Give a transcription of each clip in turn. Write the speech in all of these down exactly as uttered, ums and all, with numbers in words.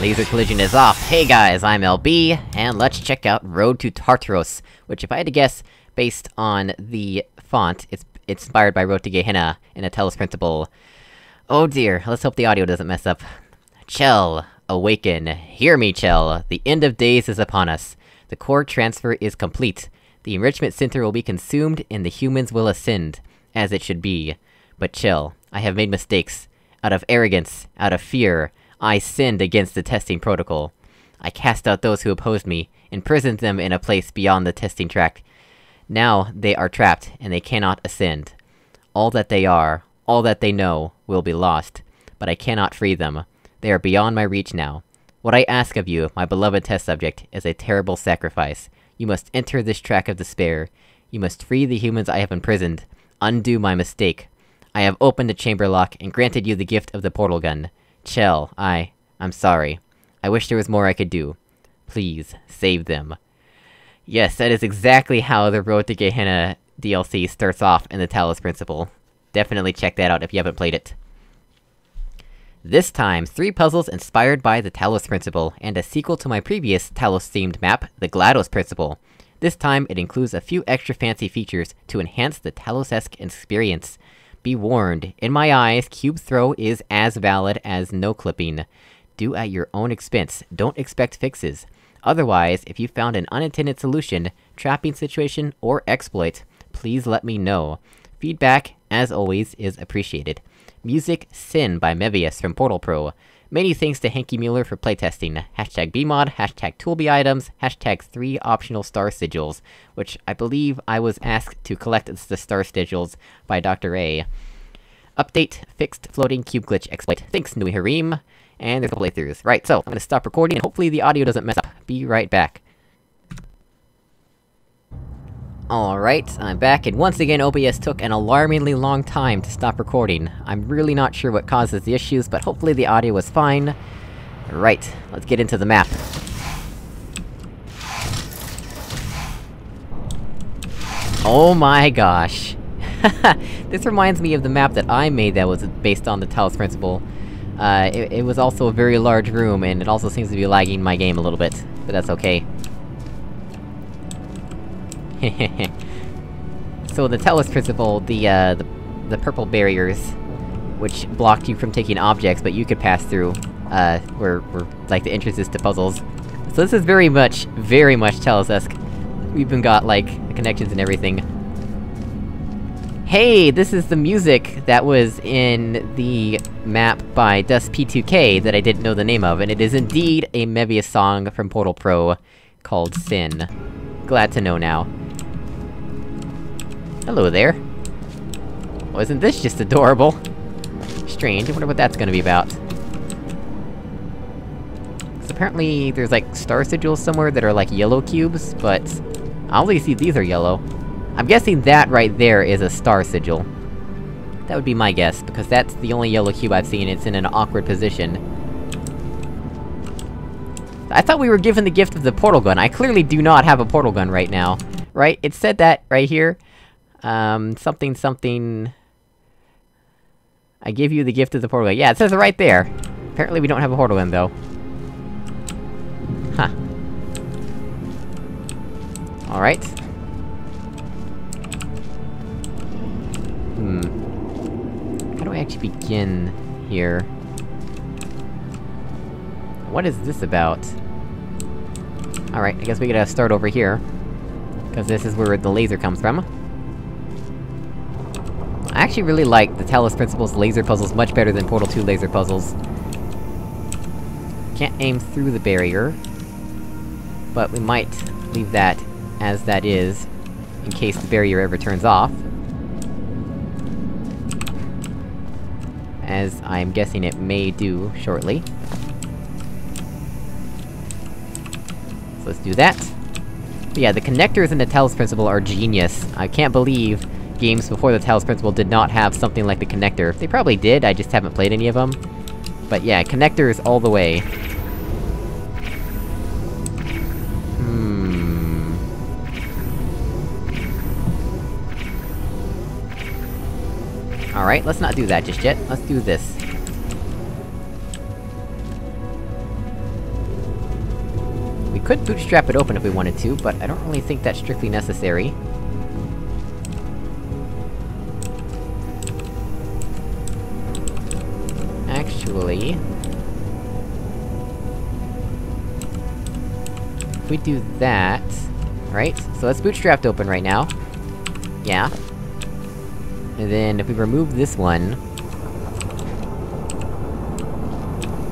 Laser collision is off! Hey guys, I'm L B, and let's check out Road to Tartaros, which if I had to guess, based on the font, it's inspired by Road to Gehenna in a Talos Principle. Oh dear, let's hope the audio doesn't mess up. Chell, awaken. Hear me, Chell. The end of days is upon us. The core transfer is complete. The enrichment center will be consumed, and the humans will ascend, as it should be. But Chell, I have made mistakes. Out of arrogance, out of fear, I sinned against the testing protocol. I cast out those who opposed me, imprisoned them in a place beyond the testing track. Now they are trapped, and they cannot ascend. All that they are, all that they know, will be lost. But I cannot free them. They are beyond my reach now. What I ask of you, my beloved test subject, is a terrible sacrifice. You must enter this track of despair. You must free the humans I have imprisoned. Undo my mistake. I have opened the chamber lock, and granted you the gift of the portal gun. Chell, I... I'm sorry. I wish there was more I could do. Please, save them. Yes, that is exactly how the Road to Gehenna D L C starts off in the Talos Principle. Definitely check that out if you haven't played it. This time, three puzzles inspired by the Talos Principle, and a sequel to my previous Talos-themed map, the GLaDOS Principle. This time, it includes a few extra fancy features to enhance the Talos-esque experience. Be warned, in my eyes, cube throw is as valid as no clipping. Do at your own expense, don't expect fixes. Otherwise, if you found an unintended solution, trapping situation, or exploit, please let me know. Feedback, as always, is appreciated. Music, Sin by Mevius from Portal Pro. Many thanks to Hanky Mueller for playtesting. Hashtag B mod, hashtag ToolBeItems, hashtag three optional star sigils, which I believe I was asked to collect the star sigils by Doctor A. Update, fixed floating cube glitch exploit. Thanks, Nui Harim. And there's a couple playthroughs. Right, so, I'm gonna stop recording, and hopefully the audio doesn't mess up. Be right back. Alright, I'm back, and once again O B S took an alarmingly long time to stop recording. I'm really not sure what causes the issues, but hopefully the audio was fine. Right, let's get into the map. Oh my gosh! This reminds me of the map that I made that was based on the Talos Principle. Uh, it, it was also a very large room, and it also seems to be lagging my game a little bit, but that's okay. So the Talos Principle, the, uh, the, the purple barriers, which blocked you from taking objects, but you could pass through, uh, were, were, like, the entrances to puzzles. So this is very much, very much Talos-esque. We've even got, like, the connections and everything. Hey, this is the music that was in the map by DustP two K that I didn't know the name of, and it is indeed a Mevius song from Portal Pro called Sin. Glad to know now. Hello there. Wasn't this just adorable? Strange, I wonder what that's gonna be about. So apparently there's like star sigils somewhere that are like yellow cubes, but I only see these are yellow. I'm guessing that right there is a star sigil. That would be my guess, because that's the only yellow cube I've seen. It's in an awkward position. I thought we were given the gift of the portal gun. I clearly do not have a portal gun right now. Right? It said that right here. Um, something something... I give you the gift of the portal gun. Yeah, it says it right there! Apparently we don't have a portal gun, though. Huh. Alright. Hmm. How do I actually begin here? What is this about? Alright, I guess we gotta start over here. Because this is where the laser comes from. I actually really like the Talos Principle's laser puzzles much better than Portal two laser puzzles. Can't aim through the barrier. But we might leave that as that is, in case the barrier ever turns off. As I'm guessing it may do shortly. So let's do that. But yeah, the connectors in the Talos Principle are genius. I can't believe games before the Talos Principle did not have something like the connector. They probably did, I just haven't played any of them. But yeah, connectors all the way. Alright, let's not do that just yet. Let's do this. could bootstrap it open if we wanted to, but I don't really think that's strictly necessary. Actually... if we do that... right? So that's bootstrapped open right now. Yeah. And then, if we remove this one...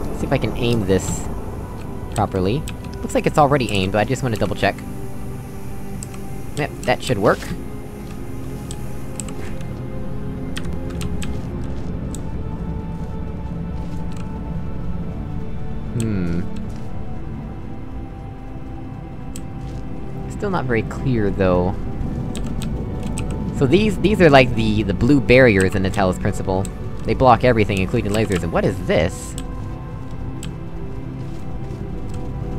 let's see if I can aim this... properly. Looks like it's already aimed, but I just want to double check. Yep, that should work. Hmm... still not very clear, though. So these- these are like the- the blue barriers in the Talos Principle. They block everything, including lasers, and what is this?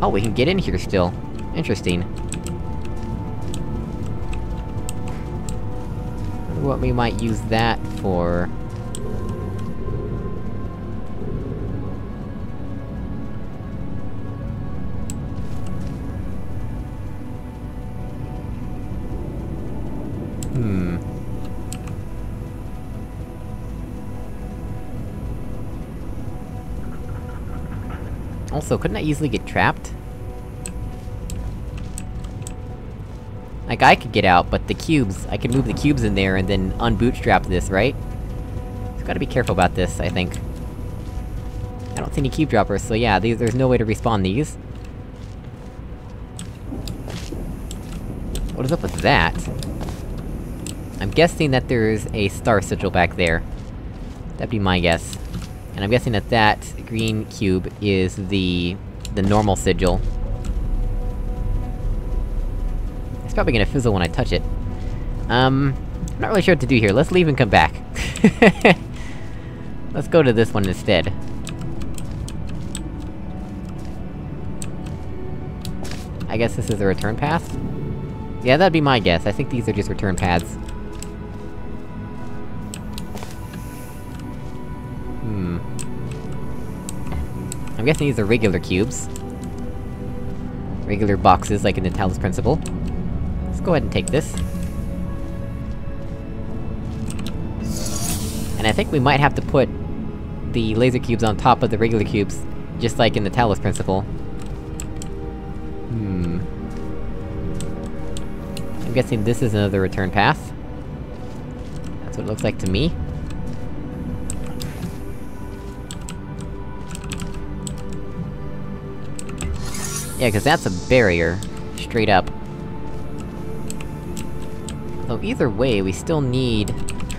Oh, we can get in here still. Interesting. I wonder what we might use that for... Hmm... also, couldn't I easily get trapped? Like, I could get out, but the cubes- I could move the cubes in there and then unbootstrap this, right? So gotta be careful about this, I think. I don't see any cube droppers, so yeah, these, there's no way to respawn these. What is up with that? I'm guessing that there's a star sigil back there. That'd be my guess. And I'm guessing that that green cube is the... the normal sigil. It's probably gonna fizzle when I touch it. Um... I'm not really sure what to do here, let's leave and come back. Let's go to this one instead. I guess this is a return path? Yeah, that'd be my guess, I think these are just return paths. Hmm... I'm guessing these are regular cubes. Regular boxes, like in the Talos Principle. Let's go ahead and take this. And I think we might have to put... the laser cubes on top of the regular cubes, just like in the Talos Principle. Hmm... I'm guessing this is another return path. That's what it looks like to me. Yeah, cause that's a barrier. Straight up. Though either way, we still need...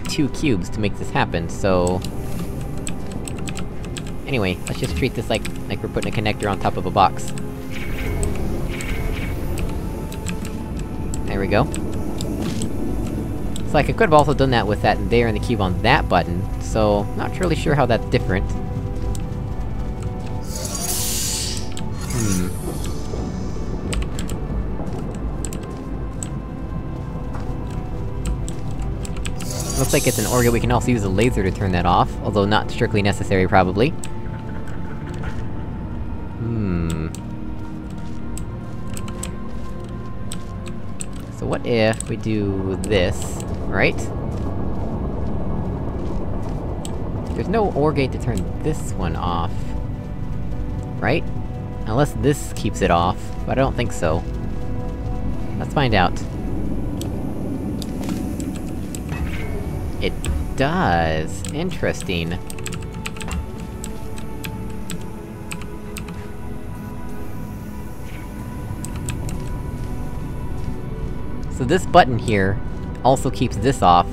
two cubes to make this happen, so... anyway, let's just treat this like- like we're putting a connector on top of a box. There we go. So like, I could've also done that with that there and the cube on that button, so... not really sure how that's different. Hmm... looks like it's an organ, we can also use a laser to turn that off, although not strictly necessary, probably. Hmm... so what if we do this, right? There's no O R gate to turn this one off... right? Unless this keeps it off, but I don't think so. Let's find out. It does! Interesting. So this button here... also keeps this off.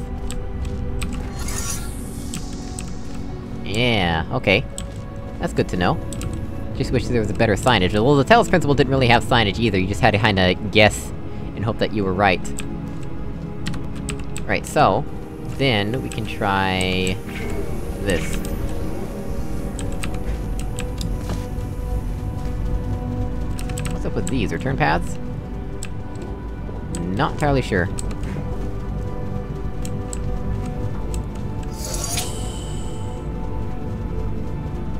Yeah, okay. That's good to know. Just wish there was a better signage. Well, the Talos Principle didn't really have signage either, you just had to kinda guess... and hope that you were right. Right, so... then, we can try... this. What's up with these? Return paths? Not entirely sure.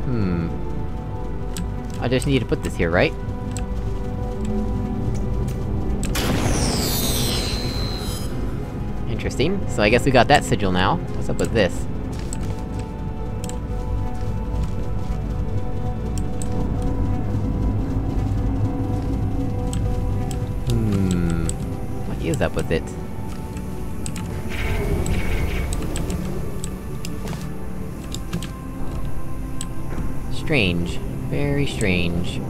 Hmm... I just need to put this here, right? interesting. So I guess we got that sigil now. What's up with this? Hmm... What is up with it? Strange. Very strange.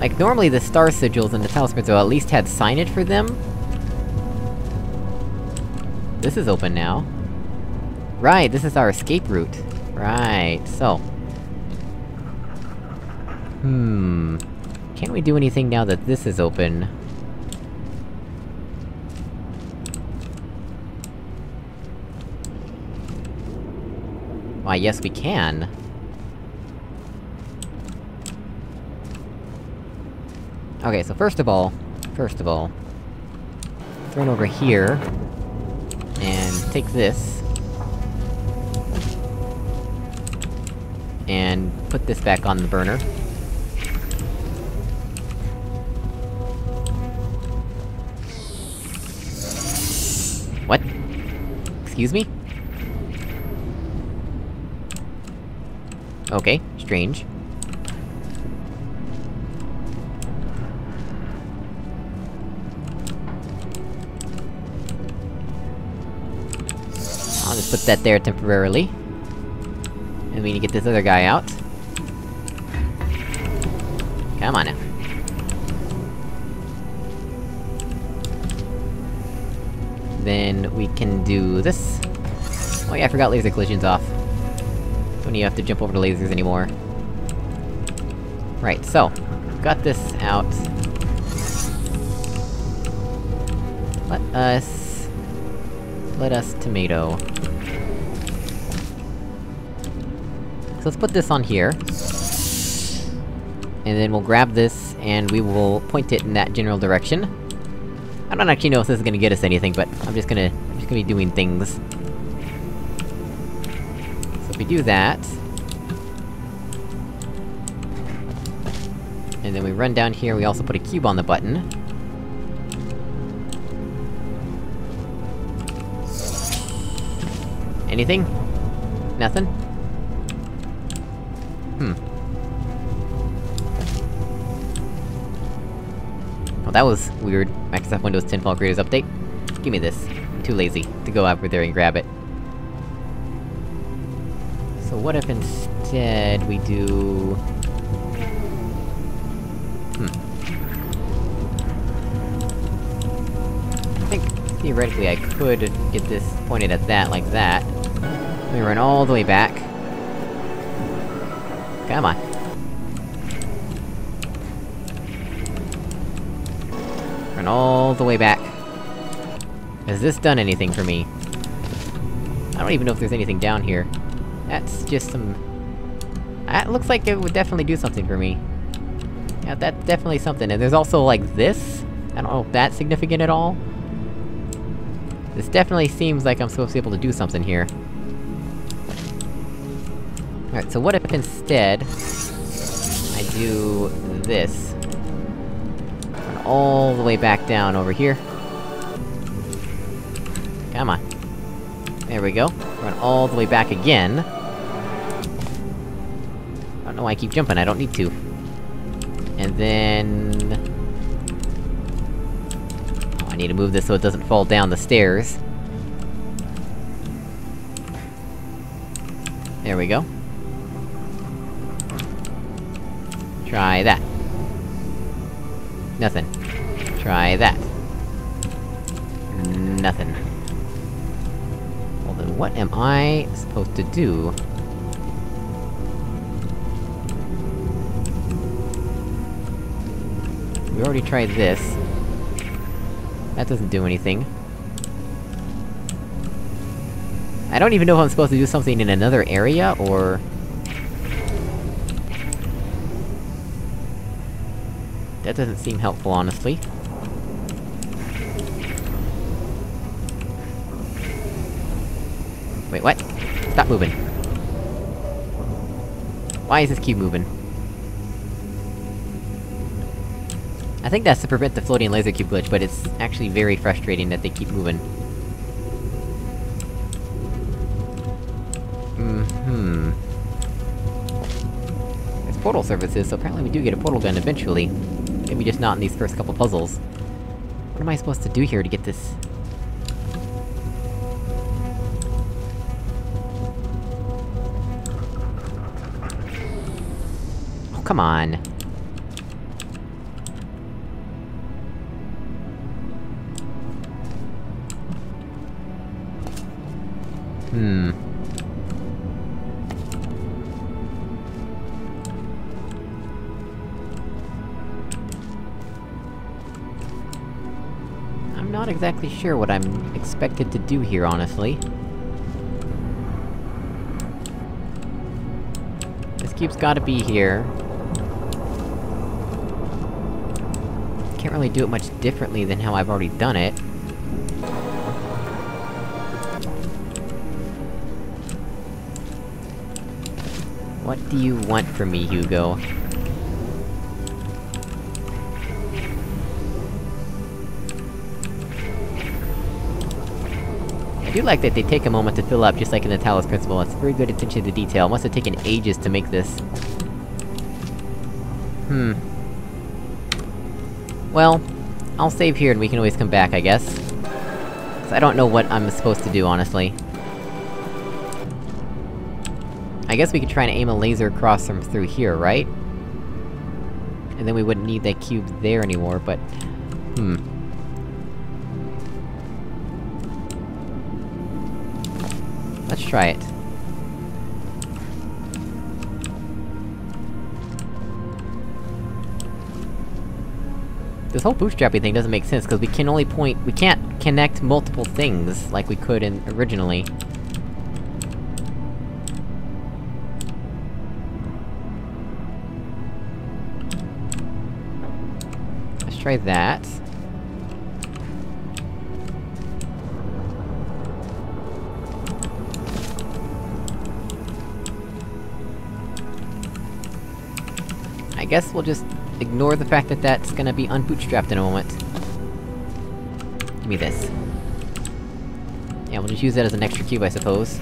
Like, normally the star sigils and the Talos Principle at least had signage for them? This is open now. Right, this is our escape route. Right, so... Hmm... Can't we do anything now that this is open? Why, yes we can! Okay, so first of all... First of all... Thrown over here... And take this... And put this back on the burner. What? Excuse me? Okay, strange. I'll just put that there temporarily. And we need to get this other guy out. Come on now. Then we can do this. Oh yeah, I forgot laser collision's off. Don't even have to jump over the lasers anymore. Right, so... Got this out. Let us... Let us tomato. So let's put this on here. And then we'll grab this, and we will point it in that general direction. I don't actually know if this is gonna get us anything, but I'm just gonna- I'm just gonna be doing things. So if we do that... And then we run down here, we also put a cube on the button. Anything? Nothing? Hmm. Well, that was weird. Microsoft Windows ten Fall Creators Update. Give me this. I'm too lazy to go over there and grab it. So what if instead we do... Hmm. I think, theoretically, I could get this pointed at that, like that. We run all the way back. Come on. Run all the way back. Has this done anything for me? I don't even know if there's anything down here. That's just some... That looks like it would definitely do something for me. Yeah, that's definitely something, and there's also, like, this? I don't know if that's significant at all. This definitely seems like I'm supposed to be able to do something here. Alright, so what if instead... I do... this. Run all the way back down over here. Come on. There we go. Run all the way back again. I don't know why I keep jumping, I don't need to. And then... I need to move this so it doesn't fall down the stairs. There we go. Try that. Nothing. Try that. Nothing. Well then what am I supposed to do? We already tried this. That doesn't do anything. I don't even know if I'm supposed to do something in another area, or... That doesn't seem helpful, honestly. Wait, what? Stop moving! Why is this cube moving? think that's to prevent the floating laser cube glitch, but it's actually very frustrating that they keep moving. Mm-hmm... It's portal surfaces, so apparently we do get a portal gun eventually. Maybe just not in these first couple puzzles. What am I supposed to do here to get this...? Oh, come on! Hmm... I'm not exactly sure what I'm expected to do here, honestly. This cube's gotta be here. Can't really do it much differently than how I've already done it. What do you want from me, Hugo? I do like that they take a moment to fill up, just like in the Talos Principle. It's very good attention to detail. It must have taken ages to make this. Hmm. Well, I'll save here and we can always come back, I guess. 'Cause I don't know what I'm supposed to do, honestly. I guess we could try and aim a laser across from through here, right? And then we wouldn't need that cube there anymore, but... Hmm... Let's try it. This whole bootstrapping thing doesn't make sense, because we can only point- we can't connect multiple things like we could in- originally. Try that. I guess we'll just ignore the fact that that's gonna be unbootstrapped in a moment. Give me this. Yeah, we'll just use that as an extra cube, I suppose.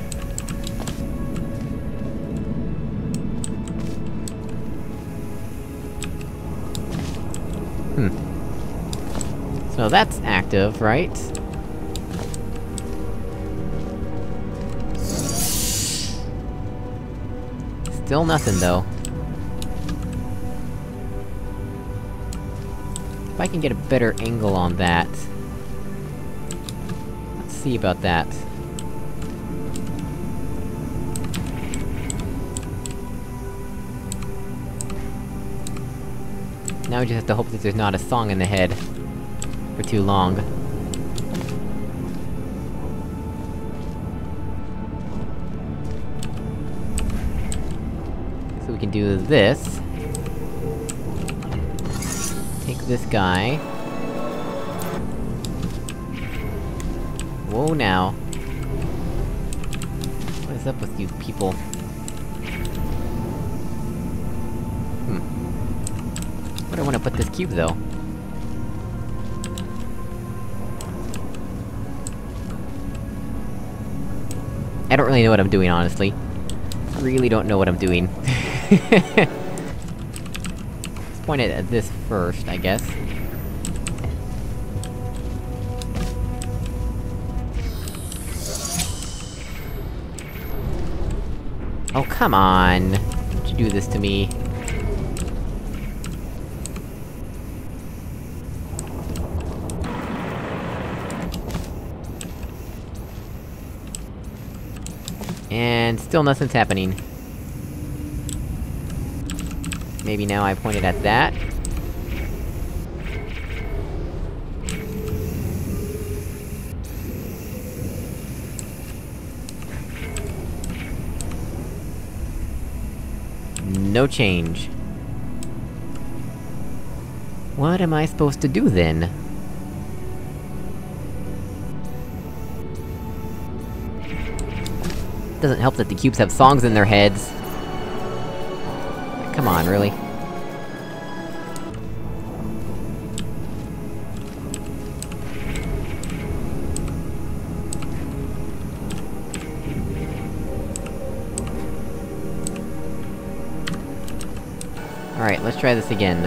Hmm. So that's active, right? Still nothing, though. If I can get a better angle on that... Let's see about that. Now we just have to hope that there's not a song in the head. For too long. So we can do this. Take this guy. Whoa now. What is up with you people? Hmm. Where do I want to put this cube though? I don't really know what I'm doing, honestly. Really don't know what I'm doing. Let's point it at this first, I guess. Oh, come on! Don't you do this to me? And still nothing's happening. Maybe now I pointed at that. No change. What am I supposed to do then? Doesn't help that the cubes have songs in their heads. Come on, really. Alright, let's try this again.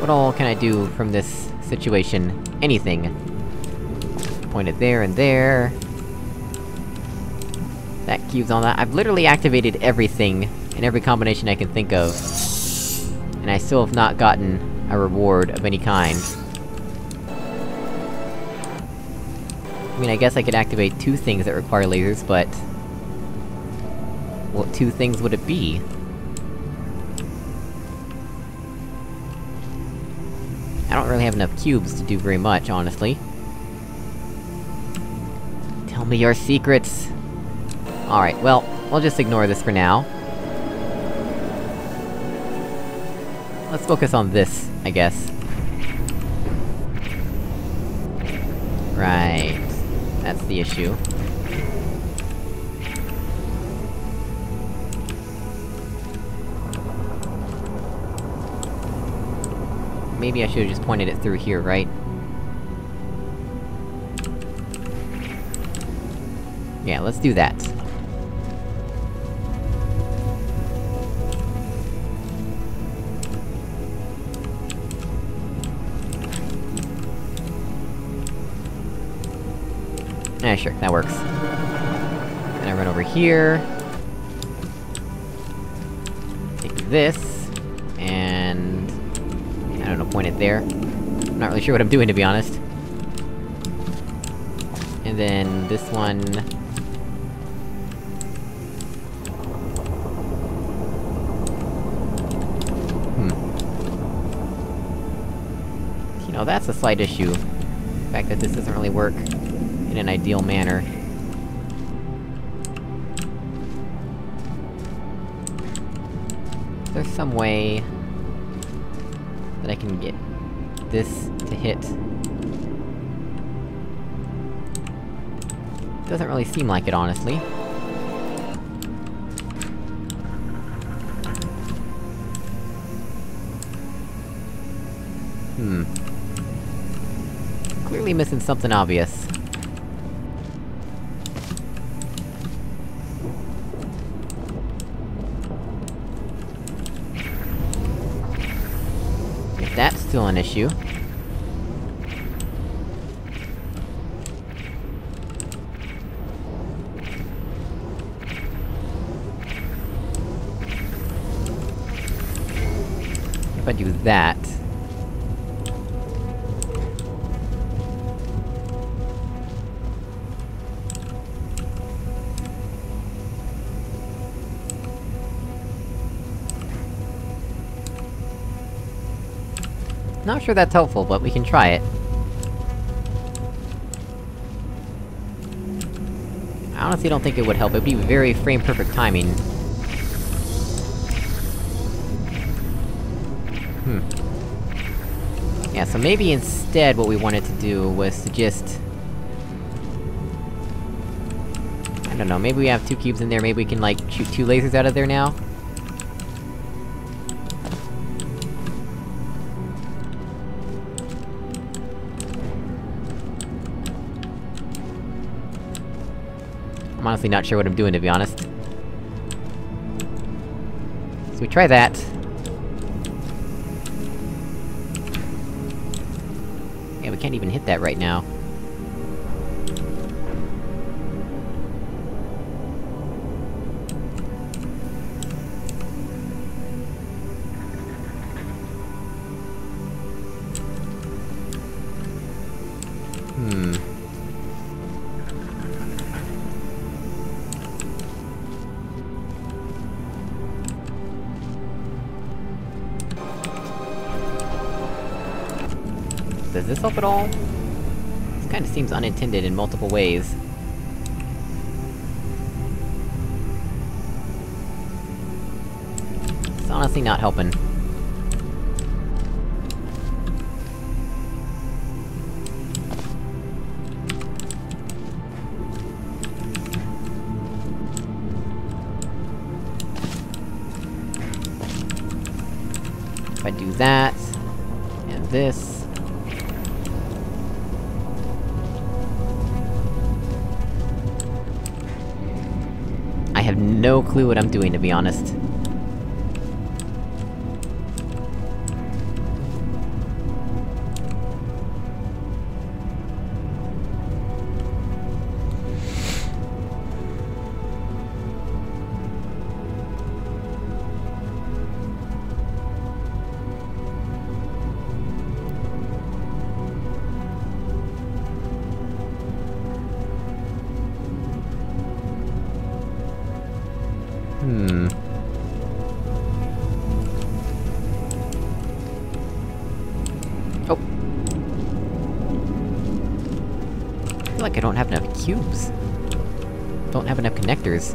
What all can I do from this situation? Anything. Point it there and there. That cube's on that. I've literally activated everything, in every combination I can think of. And I still have not gotten a reward of any kind. I mean, I guess I could activate two things that require lasers, but... what two things would it be? I don't really have enough cubes to do very much, honestly. Tell me your secrets! Alright, well, we'll just ignore this for now. Let's focus on this, I guess. Right... that's the issue. Maybe I should've just pointed it through here, right? Yeah, let's do that. Eh, sure, that works. And I run over here... take this... and... I don't know, point it there. I'm not really sure what I'm doing, to be honest. And then this one... hmm. You know, that's a slight issue. The fact that this doesn't really work in an ideal manner. Is there some way... that I can get this to hit? Doesn't really seem like it, honestly. Hmm. Clearly missing something obvious. That's still an issue. If I do that... not sure that's helpful, but we can try it. I honestly don't think it would help. It'd be very frame-perfect timing. Hmm. Yeah, so maybe instead what we wanted to do was to just... I don't know, maybe we have two cubes in there, maybe we can, like, shoot two lasers out of there now? I'm honestly not sure what I'm doing, to be honest. So we try that. Yeah, we can't even hit that right now. Hmm... does this help at all? This kinda seems unintended in multiple ways. It's honestly not helping. If I do that... and this... I have no clue what I'm doing, to be honest. feel like I don't have enough cubes. Don't have enough connectors.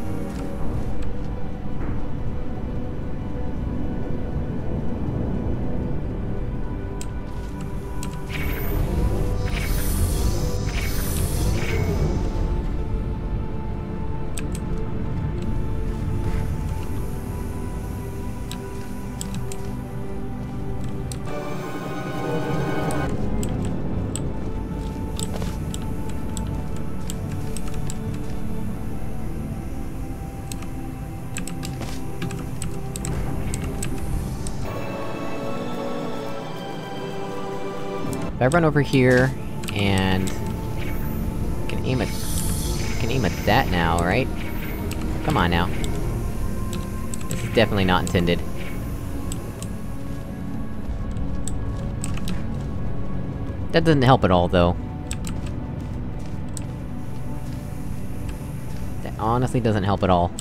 If I run over here, and... can aim at... can aim at that now, right? Come on now. This is definitely not intended. That doesn't help at all, though. That honestly doesn't help at all.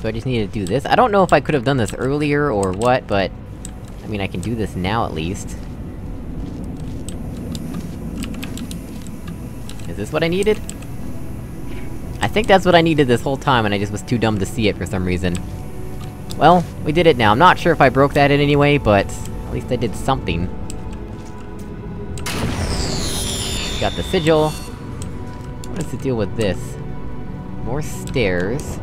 So I just needed to do this. I don't know if I could have done this earlier or what, but... I mean, I can do this now at least. Is this what I needed? I think that's what I needed this whole time, and I just was too dumb to see it for some reason. Well, we did it now. I'm not sure if I broke that in any way, but... at least I did something. Got the sigil. What is the deal with this? More stairs.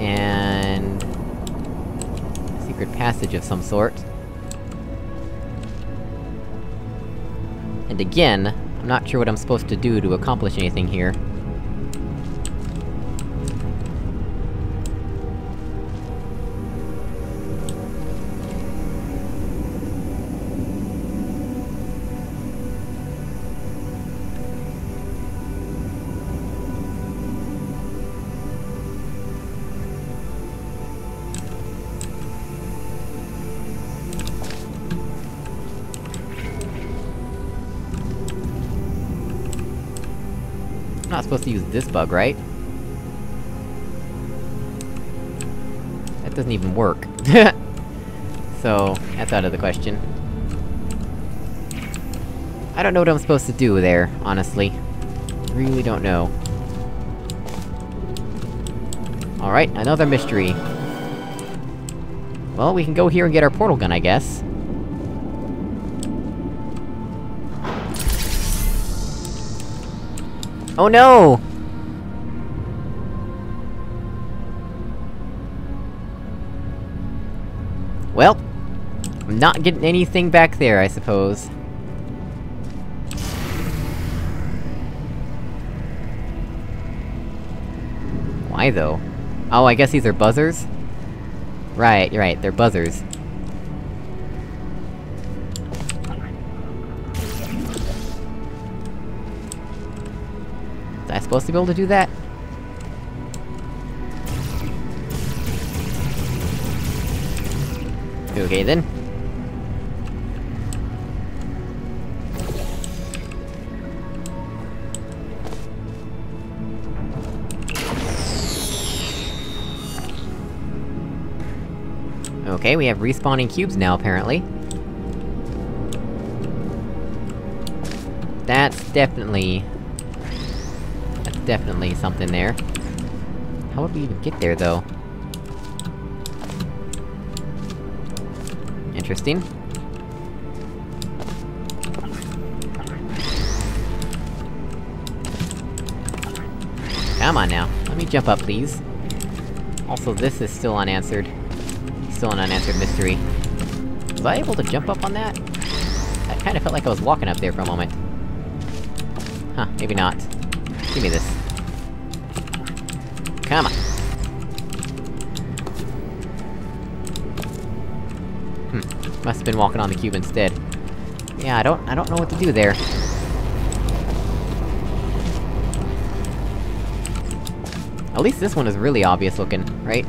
And... a secret passage of some sort. And again, I'm not sure what I'm supposed to do to accomplish anything here. I'm not supposed to use this bug, right? That doesn't even work. So, that's out of the question. I don't know what I'm supposed to do there, honestly. Really don't know. Alright, another mystery. Well, we can go here and get our portal gun, I guess. Oh no! Well, I'm not getting anything back there, I suppose. Why though? Oh, I guess these are buzzers? Right, right, they're buzzers. Am I supposed to be able to do that? Okay then. Okay, we have respawning cubes now, apparently. That's definitely... definitely something there. How would we even get there, though? Interesting. Come on now, let me jump up, please. Also, this is still unanswered. Still an unanswered mystery. Was I able to jump up on that? I kinda felt like I was walking up there for a moment. Huh, maybe not. Give me this. Come on. Hmm. Must've been walking on the cube instead. Yeah, I don't- I don't know what to do there. At least this one is really obvious looking, right?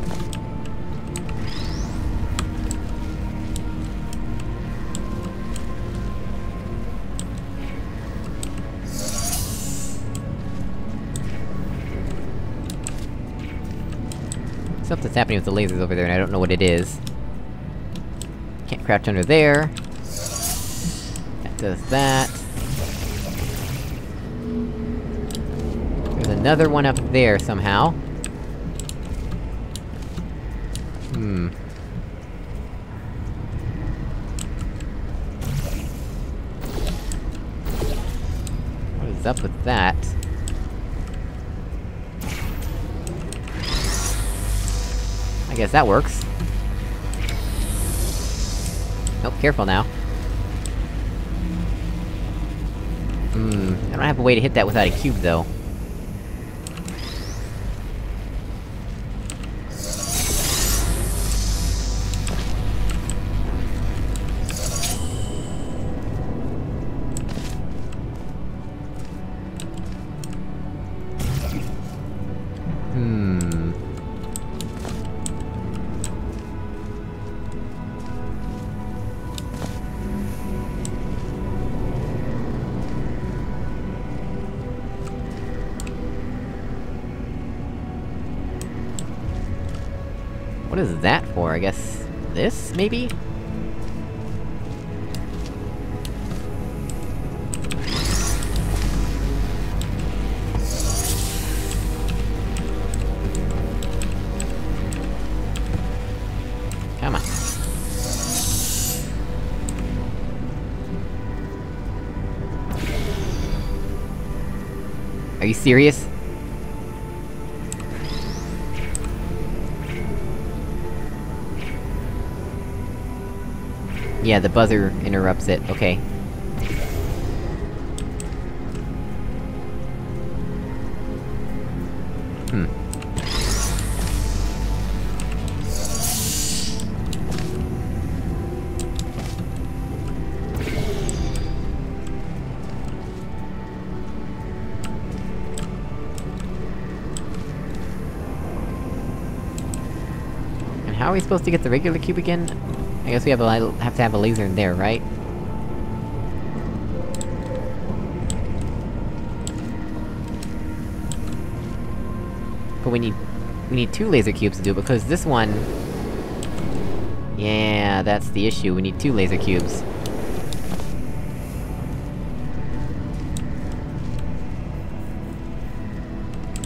Something's happening with the lasers over there, and I don't know what it is. Can't crouch under there. That does that. There's another one up there, somehow. Hmm. What is up with that? I guess that works. Nope, careful now. Hmm, I don't have a way to hit that without a cube, though. What is that for? I guess... this, maybe? Come on. Are you serious? Yeah, the buzzer interrupts it, okay. Hmm. And how are we supposed to get the regular cube again? I guess we have, a, have to have a laser in there, right? But we need- we need two laser cubes to do it, because this one... Yeah, that's the issue, we need two laser cubes.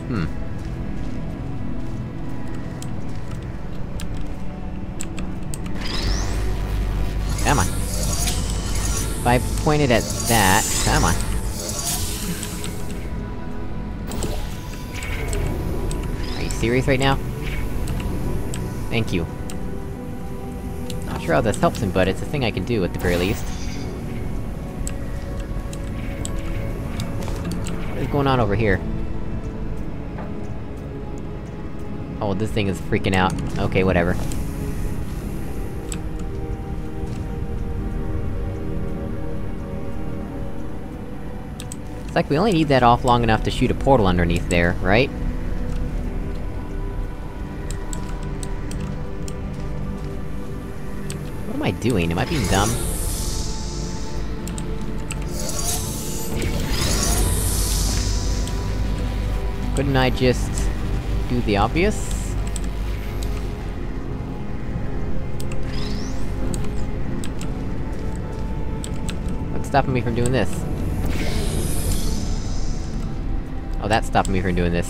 Hmm. Come on. If I point it at that... come on. Are you serious right now? Thank you. Not sure how this helps him, but it's a thing I can do at the very least. What is going on over here? Oh, this thing is freaking out. Okay, whatever. It's like we only need that off long enough to shoot a portal underneath there, right? What am I doing? Am I being dumb? Couldn't I just... do the obvious? What's stopping me from doing this? Oh, that's stopping me from doing this.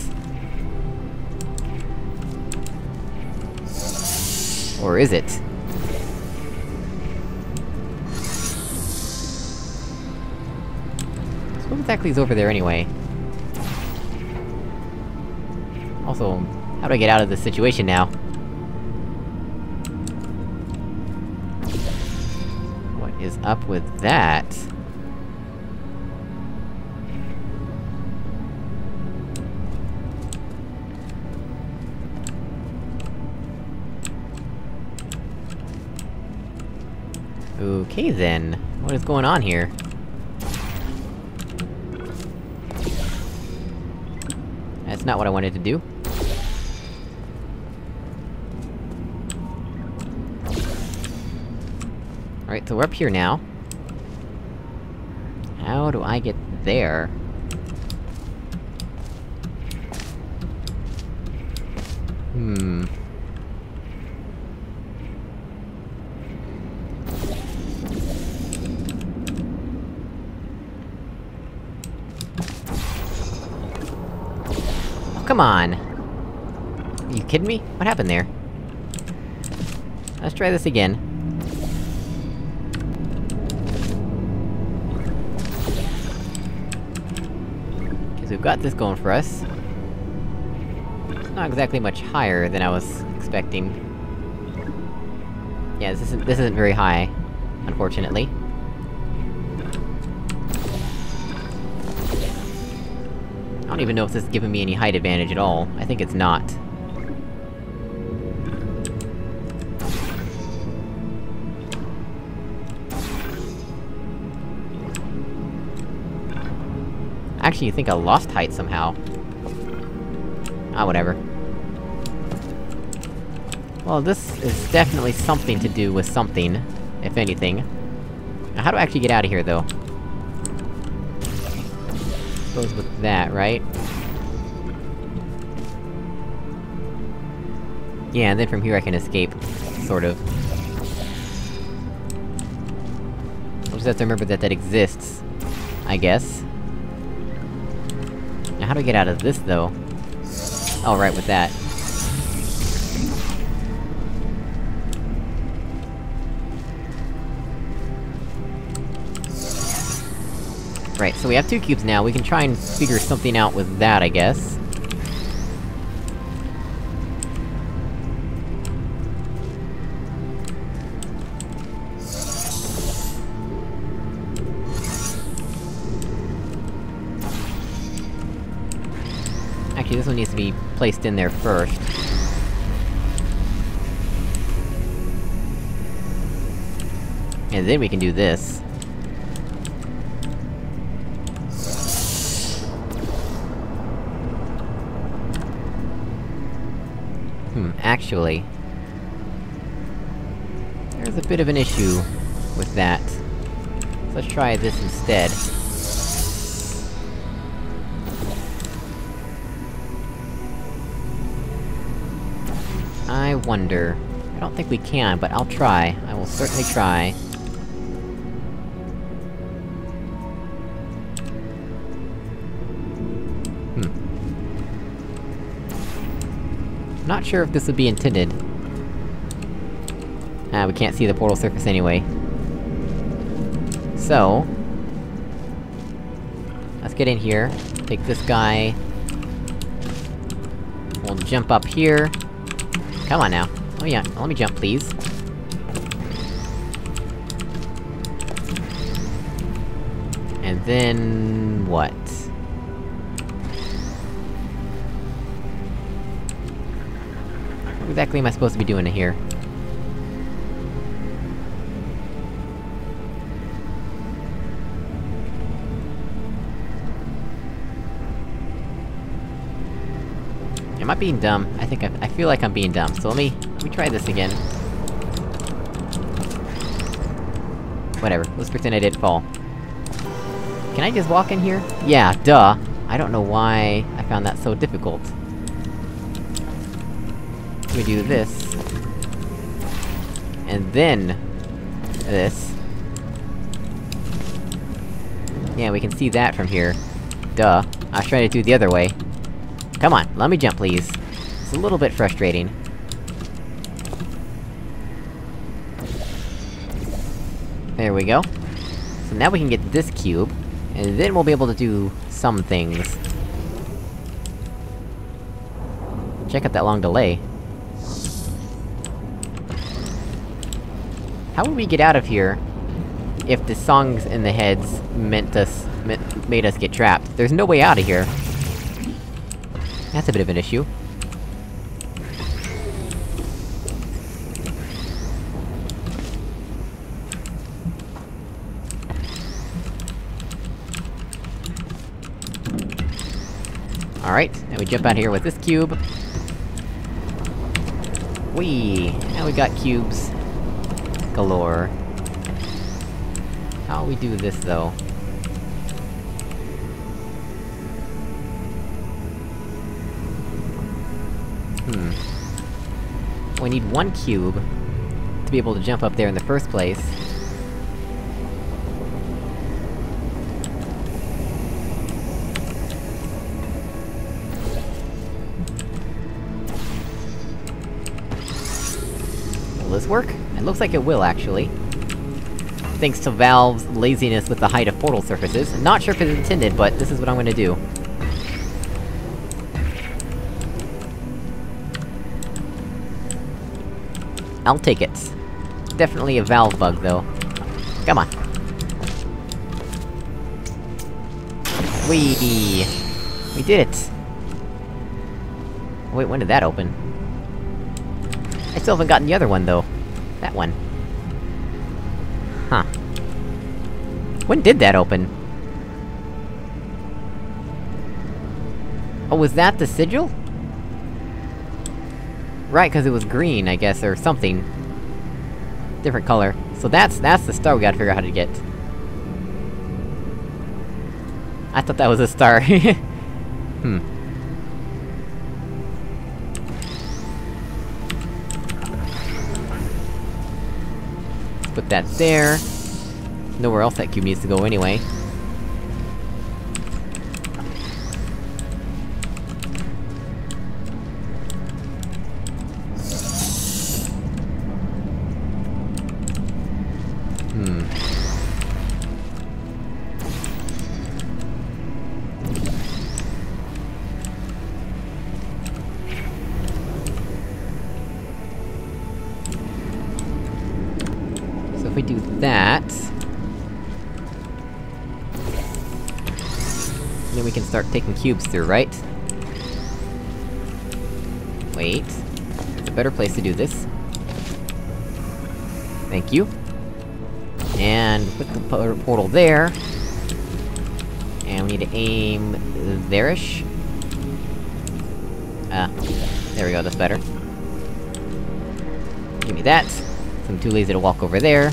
Or is it? So what exactly is over there anyway? Also, how do I get out of this situation now? What is up with that? Okay then. What is going on here? That's not what I wanted to do. Alright, so we're up here now. How do I get there? Hmm... Come on! Are you kidding me? What happened there? Let's try this again. Cause we've got this going for us. It's not exactly much higher than I was expecting. Yeah, this isn't- this isn't very high, unfortunately. I don't even know if this is giving me any height advantage at all. I think it's not. Actually, you think I lost height somehow. Ah, whatever. Well, this is definitely something to do with something, if anything. Now, how do I actually get out of here, though? Goes with that, right? Yeah, and then from here I can escape. Sort of. I'll just have to remember that that exists. I guess. Now how do I get out of this, though? Oh, right, with that. Right, so we have two cubes now, we can try and figure something out with that, I guess. Actually, this one needs to be placed in there first. And then we can do this. Actually, there's a bit of an issue with that. Let's try this instead. I wonder... I don't think we can, but I'll try. I will certainly try. Not sure if this would be intended. Ah, we can't see the portal surface anyway. So... let's get in here, take this guy... We'll jump up here... Come on now. Oh yeah, let me jump, please. And then... what? What exactly am I supposed to be doing here? Am I being dumb? I think I- I feel like I'm being dumb, so let me- let me try this again. Whatever, let's pretend I did fall. Can I just walk in here? Yeah, duh! I don't know why I found that so difficult. We do this... and then... this. Yeah, we can see that from here. Duh. I was trying to do the other way. Come on, let me jump, please. It's a little bit frustrating. There we go. So now we can get this cube, and then we'll be able to do some things. Check out that long delay. How would we get out of here, if the songs in the heads meant us- meant, made us get trapped? There's no way out of here! That's a bit of an issue. Alright, now we jump out here with this cube. Whee! Now we got cubes galore. How we do this, though? Hmm. We need one cube to be able to jump up there in the first place. Will this work? It looks like it will, actually. Thanks to Valve's laziness with the height of portal surfaces. Not sure if it's intended, but this is what I'm gonna do. I'll take it. Definitely a Valve bug, though. Come on! Whee! We did it! Wait, when did that open? I still haven't gotten the other one, though. That one. Huh. When did that open? Oh, was that the sigil? Right, cause it was green, I guess, or something. Different color. So that's- that's the star we gotta figure out how to get. I thought that was a star. Hmm. Let's put that there. Nowhere else that cube needs to go anyway. If we do that... then we can start taking cubes through, right? Wait... there's a better place to do this. Thank you. And put the portal there. And we need to aim... there-ish. Ah. Uh, there we go, that's better. Give me that. I'm too lazy to walk over there.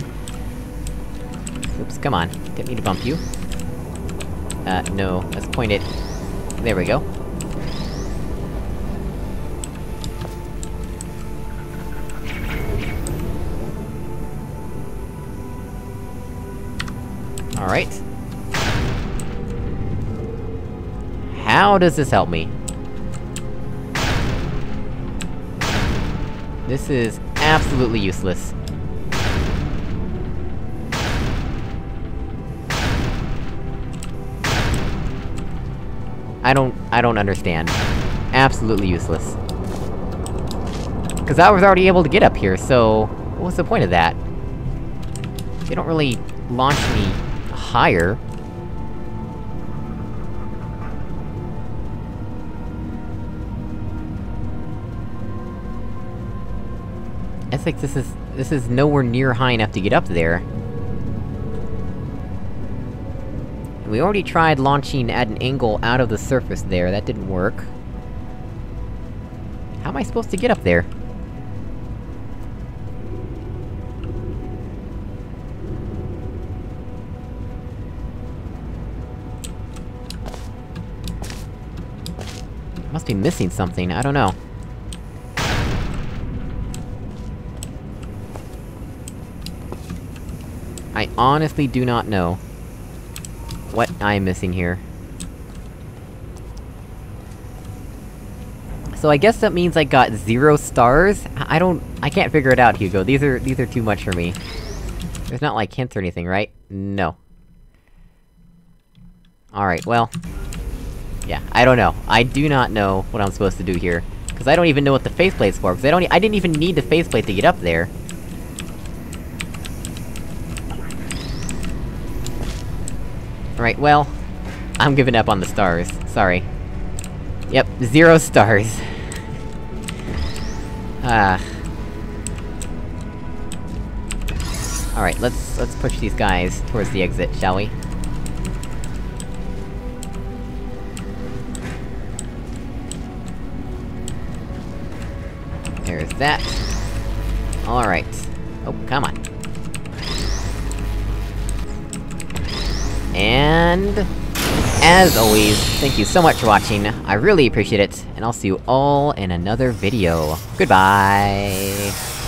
Oops, come on. Didn't need to bump you. Uh, no. Let's point it... there we go. Alright. How does this help me? This is absolutely useless. I don't- I don't understand. Absolutely useless. Cause I was already able to get up here, so... what was the point of that? They don't really launch me... higher. It's like this is- this is nowhere near high enough to get up there. We already tried launching at an angle out of the surface there, that didn't work. How am I supposed to get up there? I must be missing something, I don't know. I honestly do not know what I'm missing here. So I guess that means I got zero stars? I don't- I can't figure it out, Hugo. These are- these are too much for me. There's not, like, hints or anything, right? No. Alright, well... yeah, I don't know. I do not know what I'm supposed to do here. Cause I don't even know what the faceplate's for, cause I don't- I didn't even need the faceplate to get up there. Alright, well... I'm giving up on the stars. Sorry. Yep, zero stars. Ah. Alright, let's- let's push these guys towards the exit, shall we? There's that. Alright. Oh, come on. And... as always, thank you so much for watching, I really appreciate it, and I'll see you all in another video. Goodbye!